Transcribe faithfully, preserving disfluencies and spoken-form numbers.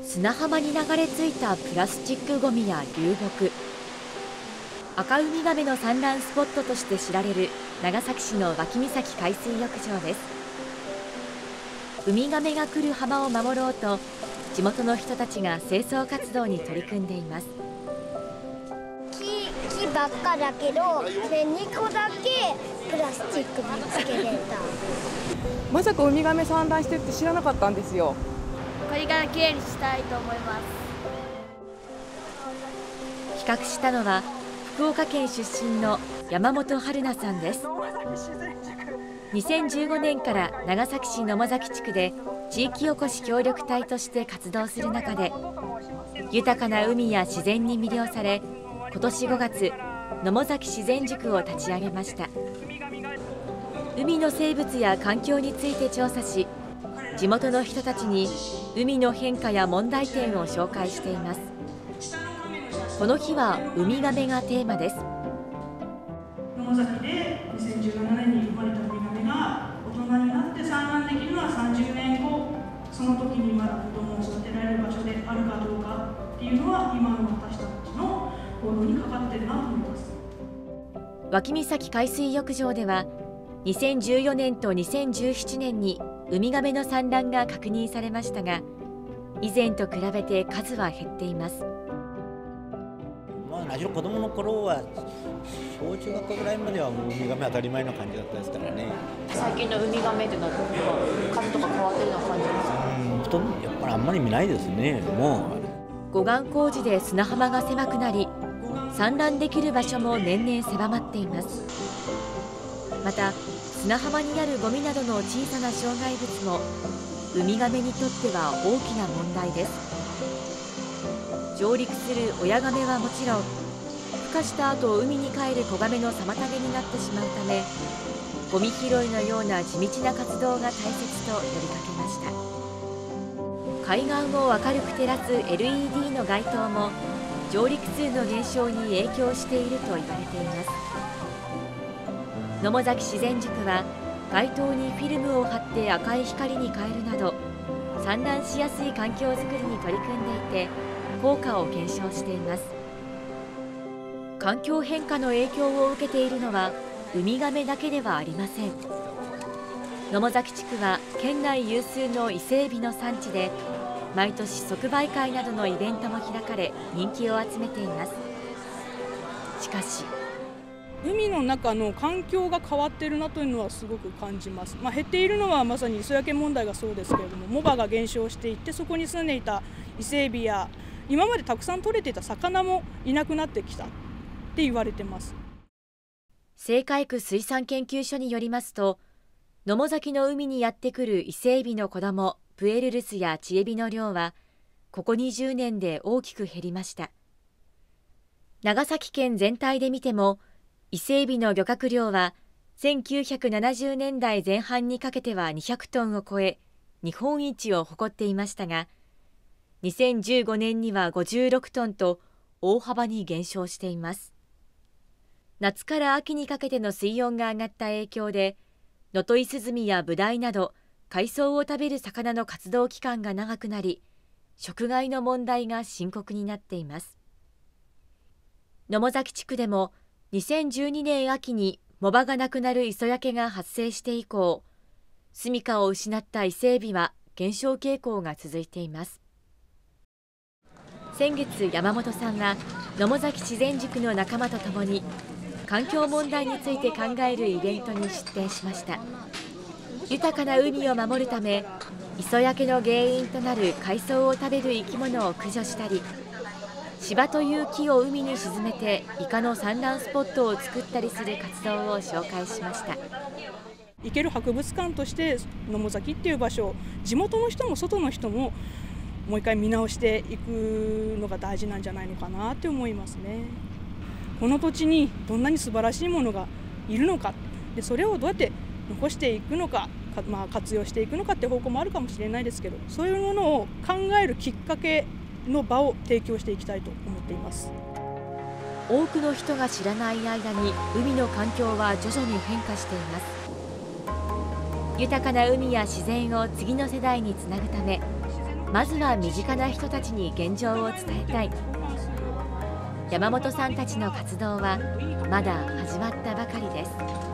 砂浜に流れ着いたプラスチックごみや流木、赤ウミガメの産卵スポットとして知られる長崎市の脇岬海水浴場です。ウミガメが来る浜を守ろうと、地元の人たちが清掃活動に取り組んでいます。木、木ばっかだけど、ね、にこだけプラスチック見つけれた。まさかウミガメ産卵してるって知らなかったんですよ。これからきれいにしたいと思います。企画したのは福岡県出身の山本春奈さんです。にせんじゅうごねんから長崎市野間崎地区で地域おこし協力隊として活動する中で、豊かな海や自然に魅了され、今年ごがつ、野間崎自然塾を立ち上げました。海の生物や環境について調査し、地元の人たちに海の変化や問題点を紹介しています。この日はウミガメがテーマです。野間崎でにせんじゅうななねんに生まれたウミガメが大人になって産卵できるのはさんじゅうねんご、その時にまだ子供を育てられる場所であるかどうかっていうのは今の私たちの行動にかかってるなと思います。脇岬海水浴場ではにせんじゅうよねんとにせんじゅうななねんにウミガメの産卵が確認されましたが、以前と比べて数は減っています。まあ、私の子供の頃は小中学校ぐらいまではウミガメ当たり前の感じだったですからね。最近のウミガメってのは数とか変わってるような感じですか？うん、やっぱりあんまり見ないですね。もう護岸工事で砂浜が狭くなり、産卵できる場所も年々狭まっています。また砂浜にあるゴミなどの小さな障害物もウミガメにとっては大きな問題です。上陸する親ガメはもちろん、孵化した後海に帰る子ガメの妨げになってしまうため、ゴミ拾いのような地道な活動が大切と呼びかけました。海岸を明るく照らす エルイーディー の街灯も上陸数の減少に影響していると言われています。野間崎自然塾は街灯にフィルムを貼って赤い光に変えるなど、産卵しやすい環境づくりに取り組んでいて、効果を検証しています。環境変化の影響を受けているのはウミガメだけではありません。野間崎地区は県内有数の伊勢エビの産地で、毎年即売会などのイベントも開かれ、人気を集めています。しかし海の中の環境が変わっているなというのはすごく感じます。まあ、減っているのはまさに磯焼け問題がそうですけれども、藻場が減少していって、そこに住んでいた伊勢エビや今までたくさん取れていた魚もいなくなってきたって言われてます。西海区水産研究所によりますと、野間崎の海にやってくる伊勢エビの子どもプエルルスやチエビの量はここにじゅうねんで大きく減りました。長崎県全体で見ても伊勢エビの漁獲量はせんきゅうひゃくななじゅうねんだいぜん半にかけてはにひゃくトンを超え、日本一を誇っていましたが、にせんじゅうごねんにはごじゅうろくトンと大幅に減少しています。夏から秋にかけての水温が上がった影響で、ノトイスズミやブダイなど海藻を食べる魚の活動期間が長くなり、食害の問題が深刻になっています。野間崎地区でもにせんじゅうにねん秋に藻場がなくなる磯焼けが発生して以降、住みかを失った伊勢エビは減少傾向が続いています。先月、山本さんは野間崎自然塾の仲間とともに環境問題について考えるイベントに出展しました。豊かな海を守るため、磯焼けの原因となる海藻を食べる生き物を駆除したり、芝という木を海に沈めてイカの産卵スポットを作ったりする活動を紹介しました。行ける博物館として野間崎っていう場所、地元の人も外の人ももう一回見直していくのが大事なんじゃないのかなって思いますね。この土地にどんなに素晴らしいものがいるのか、でそれをどうやって残していくのか、か、まあ、活用していくのかって方向もあるかもしれないですけど、そういうものを考えるきっかけの場を提供していきたいと思っています。多くの人が知らない間に海の環境は徐々に変化しています。豊かな海や自然を次の世代につなぐため、まずは身近な人たちに現状を伝えたい。山本さんたちの活動はまだ始まったばかりです。